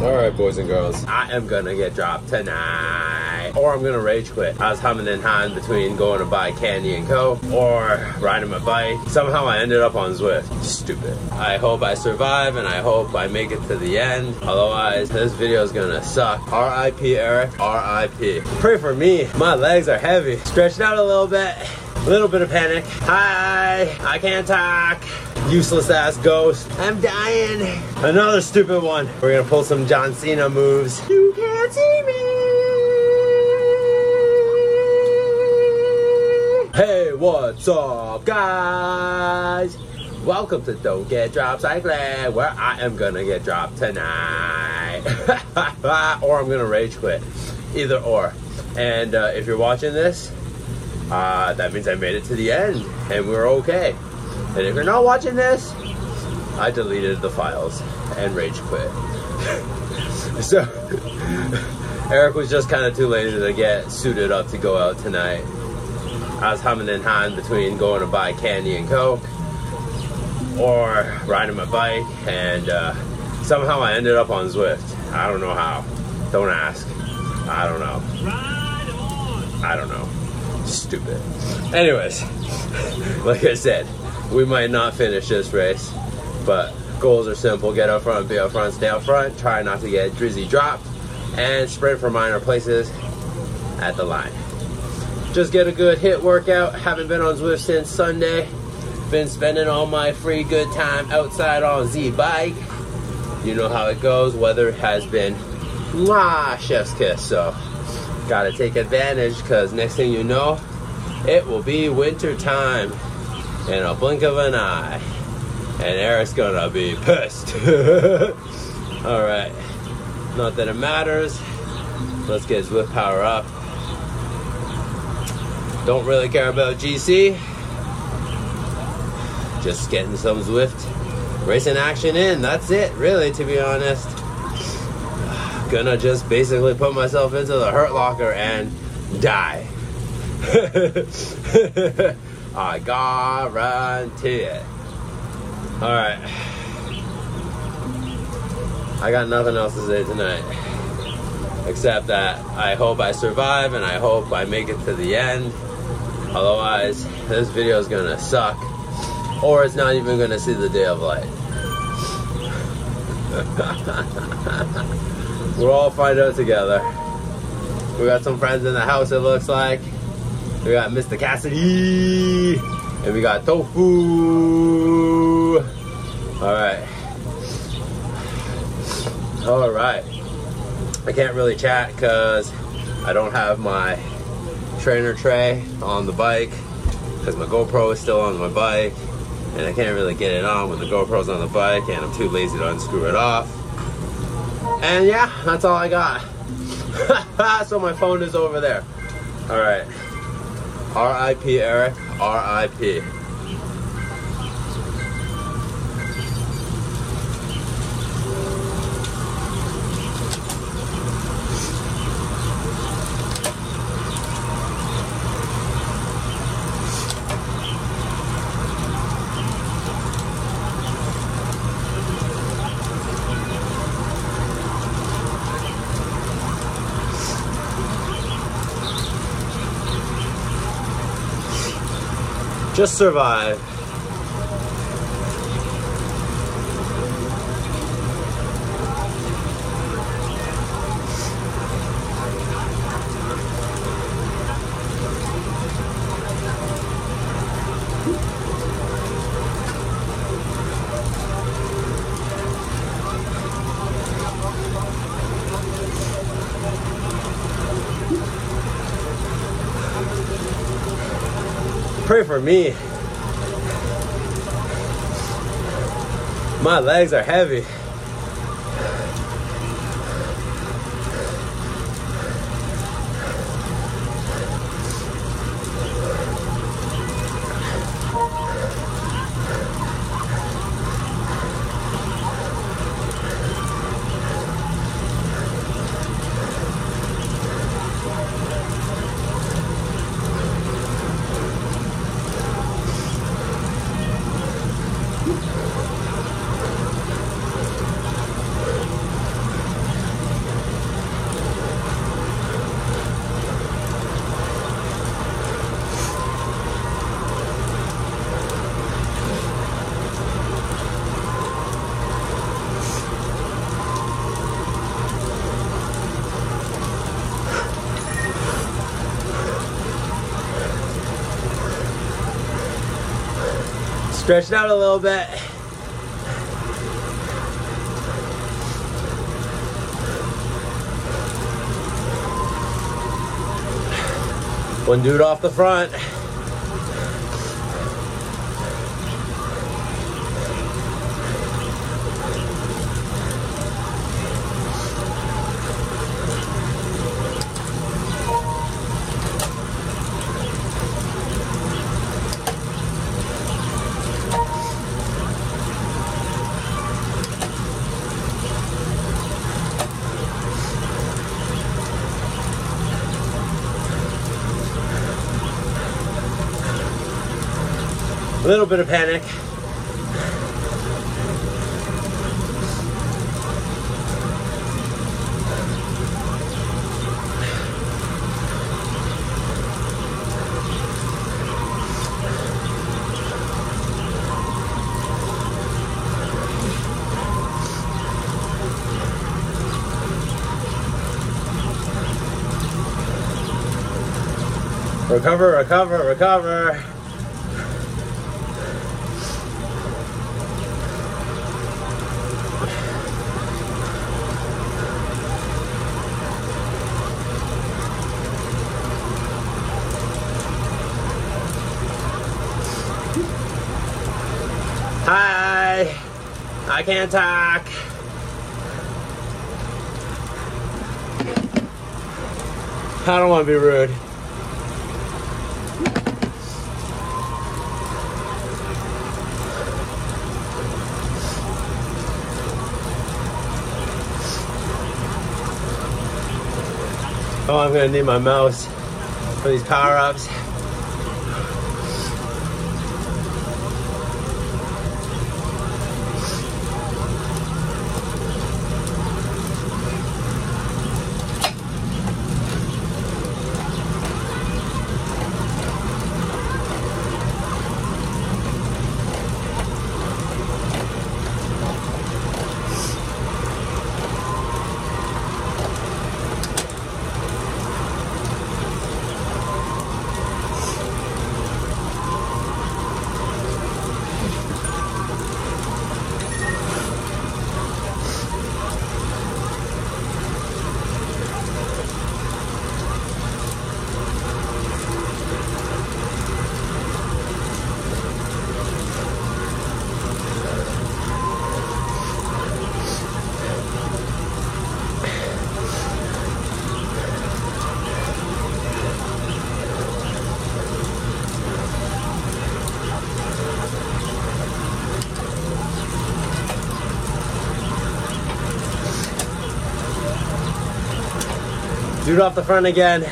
All right, boys and girls, I am gonna get dropped tonight, or I'm gonna rage quit. I was humming and hawing between going to buy candy and Coke or riding my bike. Somehow I ended up on Zwift. Stupid. I hope I survive and I hope I make it to the end. Otherwise, this video is gonna suck. R.I.P. Eric. R.I.P. Pray for me. My legs are heavy. Stretched out a little bit. A little bit of panic. Hi, I can't talk. Useless ass ghost. I'm dying. Another stupid one. We're gonna pull some John Cena moves. You can't see me. Hey, what's up, guys? Welcome to Don't Get Dropped Cycling, where I am gonna get dropped tonight. Or I'm gonna rage quit. Either or. And if you're watching this, that means I made it to the end and we're okay. And if you're not watching this, I deleted the files and rage quit. So Eric was just kind of too lazy to get suited up to go out tonight. I was humming and hawing between going to buy candy and Coke or riding my bike, and somehow I ended up on Zwift. I don't know how. Don't ask. I don't know. I don't know. Stupid. Anyways, like I said, we might not finish this race, but goals are simple: get up front, be up front, stay up front, try not to get drizzy dropped, and sprint for minor places at the line. Just get a good HIIT workout. Haven't been on Zwift since Sunday. Been spending all my free good time outside on Z bike. You know how it goes. Weather has been chef's kiss, so gotta take advantage, because next thing you know, it will be winter time in a blink of an eye, and Eric's gonna be pissed. All right, not that it matters. Let's get Zwift power up. Don't really care about GC, just getting some Zwift racing action in. That's it, really, to be honest. Gonna just basically put myself into the hurt locker and die. I guarantee it. Alright. I got nothing else to say tonight, except that I hope I survive and I hope I make it to the end. Otherwise, this video is gonna suck, or it's not even gonna see the day of light. We'll all find out together. We got some friends in the house, it looks like. We got Mr. Cassidy, and we got Tofu. Alright. Alright. I can't really chat because I don't have my trainer tray on the bike, because my GoPro is still on my bike, and I can't really get it on when the GoPro's on the bike, and I'm too lazy to unscrew it off. And yeah, that's all I got. So my phone is over there. All right. R.I.P. Eric. R.I.P. Just survive. Pray for me. My legs are heavy. Stretch it out a little bit. One dude off the front. A little bit of panic. Recover, recover, recover. Hi, I can't talk. I don't want to be rude. Oh, I'm gonna need my mouse for these power-ups. Dude off the front again.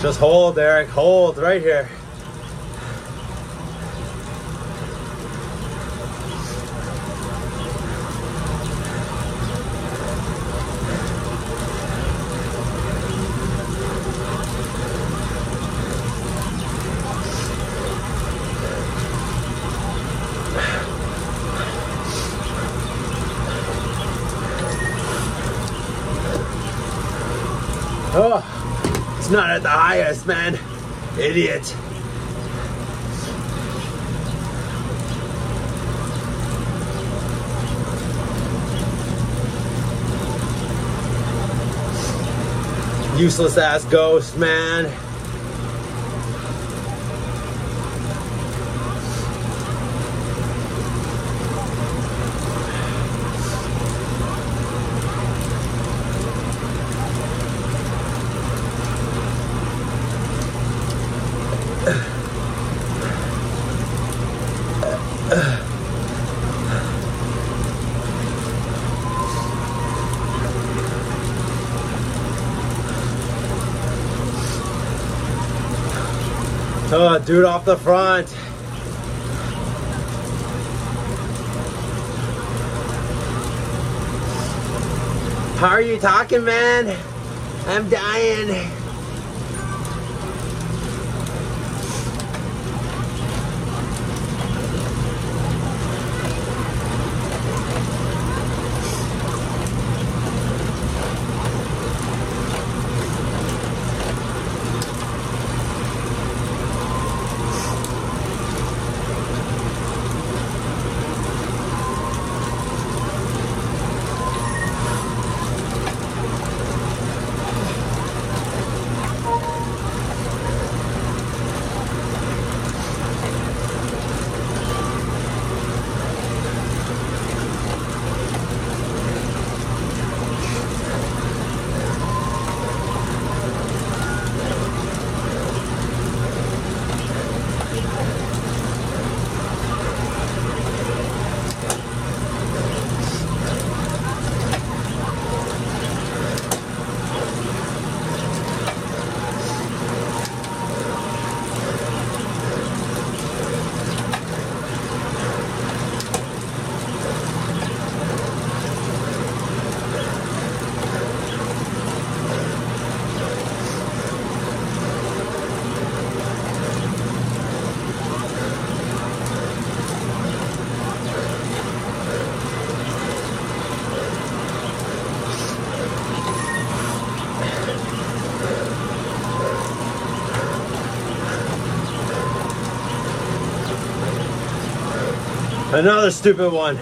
Just hold, Eric, hold right here. Oh, it's not at the highest, man. Idiot. Useless ass ghost, man. Oh, dude off the front. How are you talking, man? I'm dying. Another stupid one.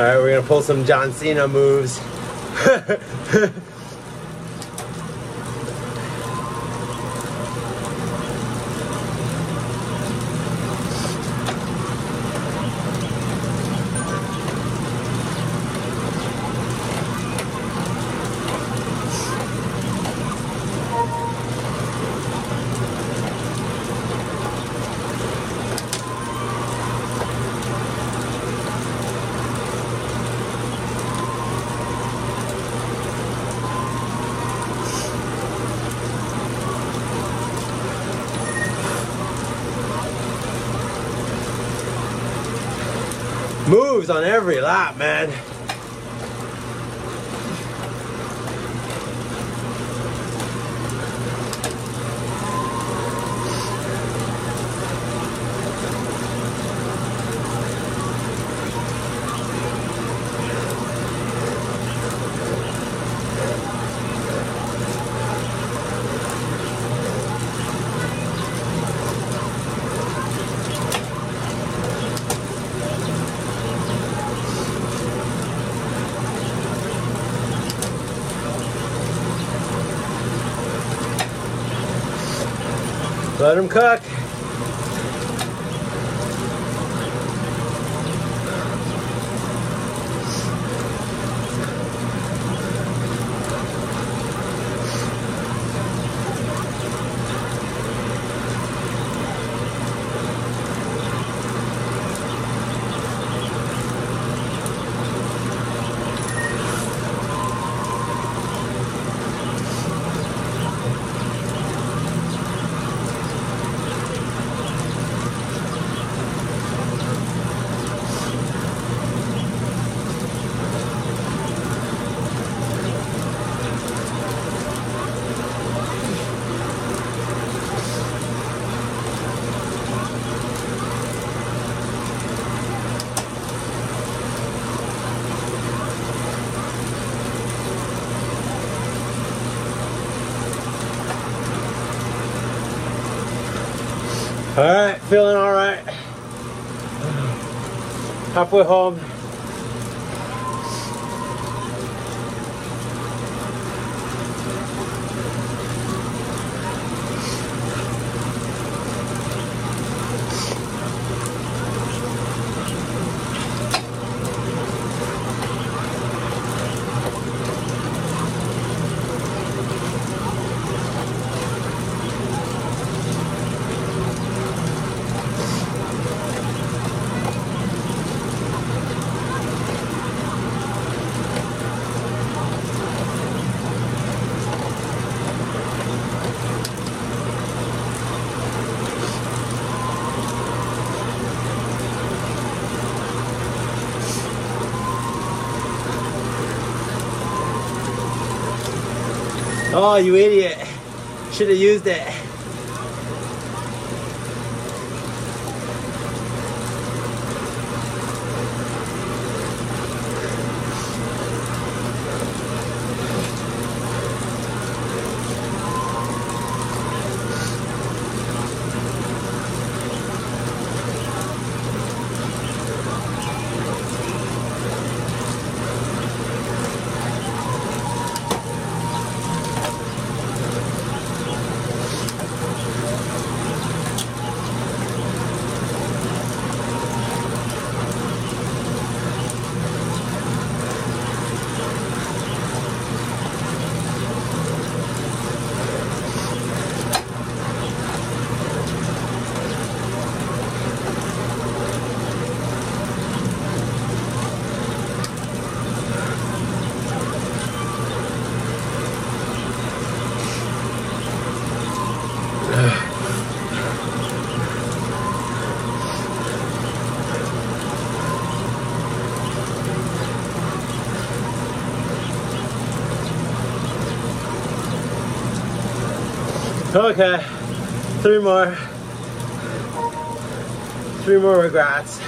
All right, we're gonna pull some John Cena moves. Moves on every lap, man. Let him cook. All right, feeling all right. Halfway home. Oh, you idiot. Should have used it. Okay, three more regrets.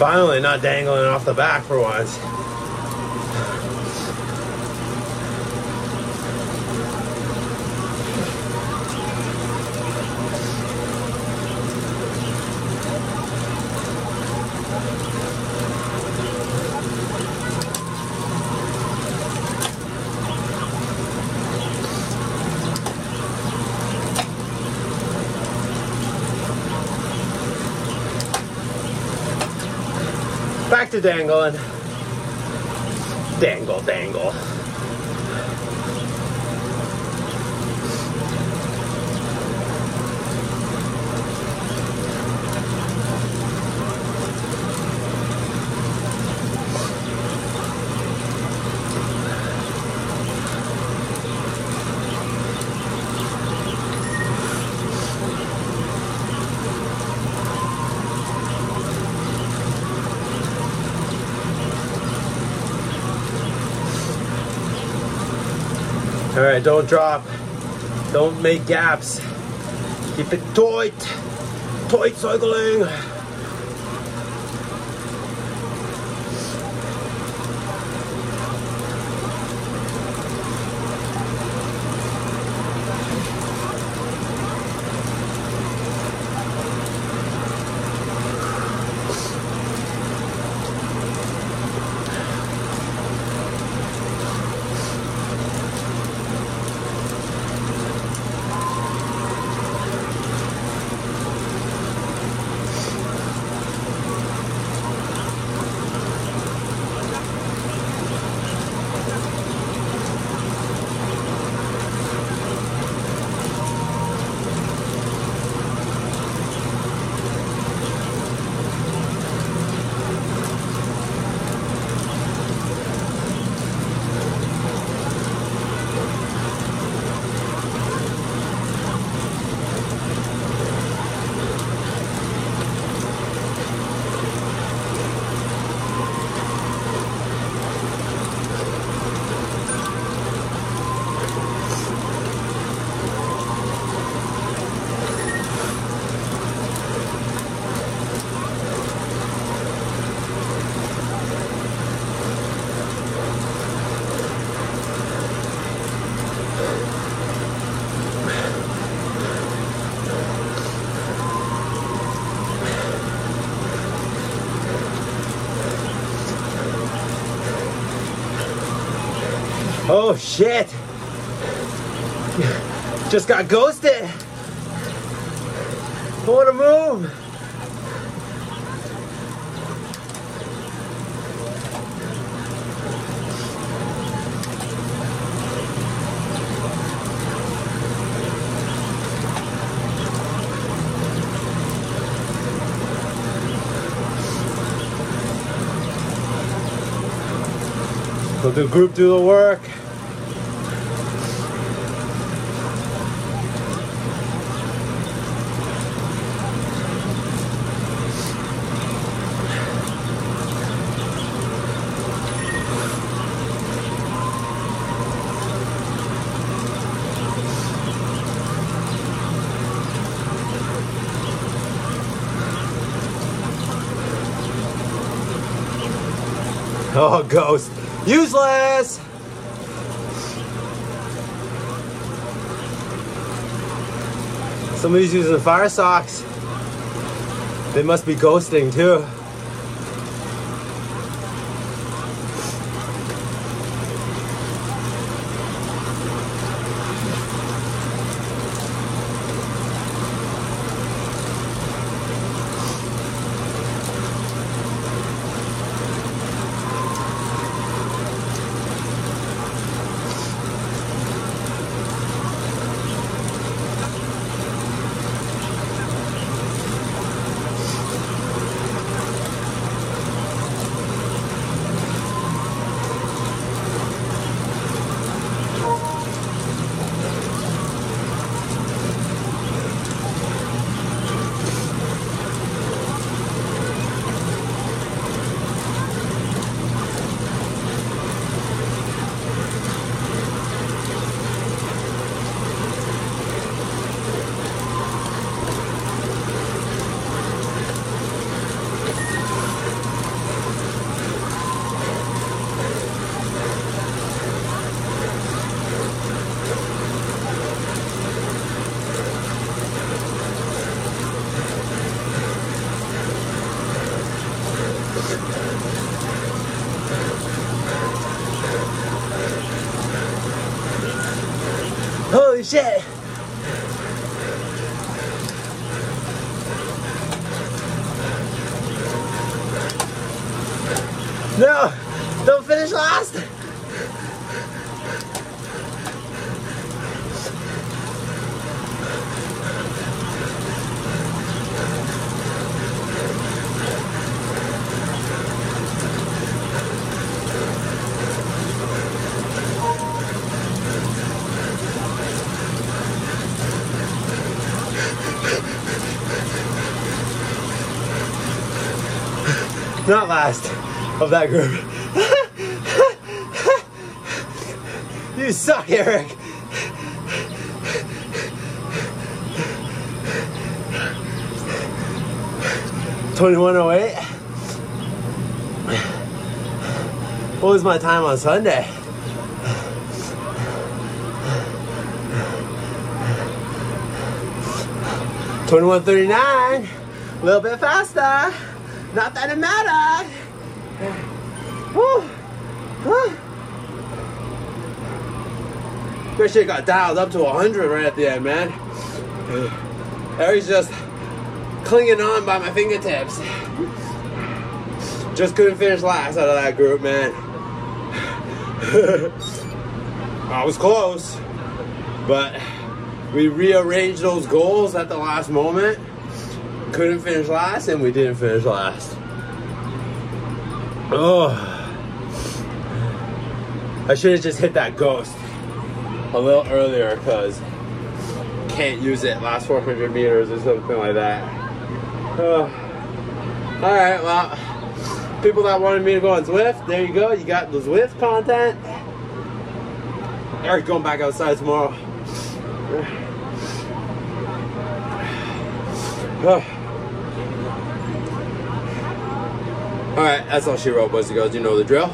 Finally, not dangling off the back for once. Back to dangling. Dangle, dangle. All right, don't drop. Don't make gaps. Keep it tight. Tight cycling. Oh shit, just got ghosted. I wanna move. Let the group do the work. Oh, ghost. Useless! Somebody's using fire socks. They must be ghosting too. Shit. No, don't finish last. Not last of that group. You suck, Eric. $21.08. What was my time on Sunday? $21.39. A little bit faster. Not that it mattered. Woo. Woo. That shit got dialed up to 100 right at the end, man. Eric's just clinging on by my fingertips. Just couldn't finish last out of that group, man. I was close, but we rearranged those goals at the last moment. Couldn't finish last, and we didn't finish last. Oh, I should have just hit that ghost a little earlier, cause can't use it last 400 meters or something like that. Oh. All right, well, people that wanted me to go on Zwift, there you go. You got the Zwift content. Eric's going back outside tomorrow. Oh. Alright, that's all she wrote, boys and girls. You know the drill.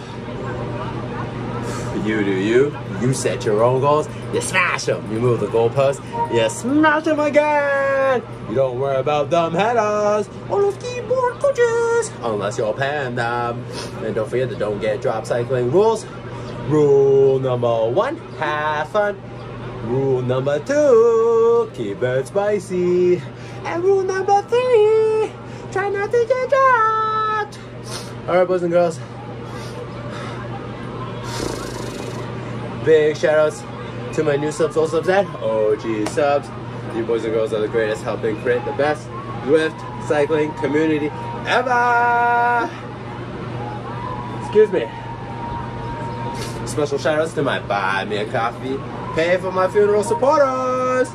You do you. You set your own goals. You smash them. You move the goalpost. You smash them again. You don't worry about them headers or those keyboard coaches. Unless you're paying them. And don't forget the don't get drop cycling rules. Rule number 1, have fun. Rule number 2, keep it spicy. And rule number 3, try not to get dropped. Alright, boys and girls, big shout outs to my new subs, old subs, and OG subs. You boys and girls are the greatest, helping create the best Zwift cycling community ever. Excuse me. Special shout outs to my buy me a coffee, pay for my funeral supporters.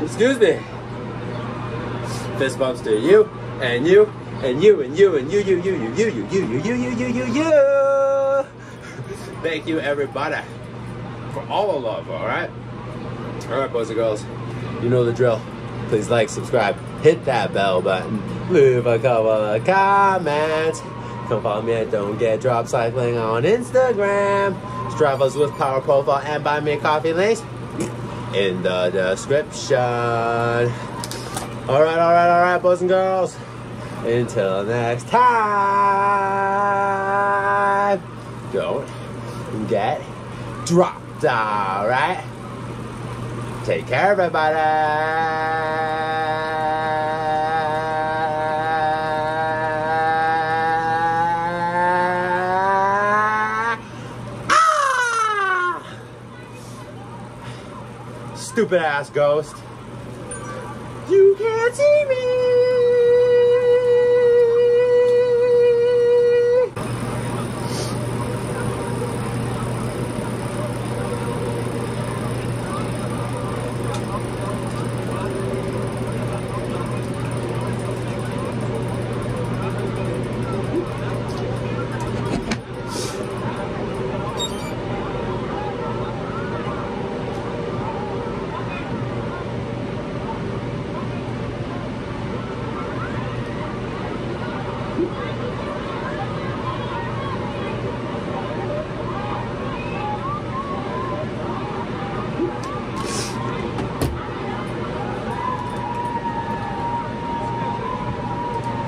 Excuse me. Fist bumps to you and you. And you, and you, and you, you, you, you, you, you, you, you, you, you, you, you. Thank you, everybody, for all the love, all right? All right, boys and girls, you know the drill. Please like, subscribe, hit that bell button, leave a couple of comments. Come follow me at Don't Get Drop Cycling on Instagram. Subscribe us with Power Profile and buy me a coffee links in the description. Alright, boys and girls. Until next time, don't get dropped, alright? Take care, everybody. Ah! Stupid ass ghost. You can't see me.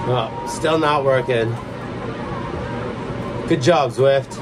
Oh, still not working. Good job, Zwift.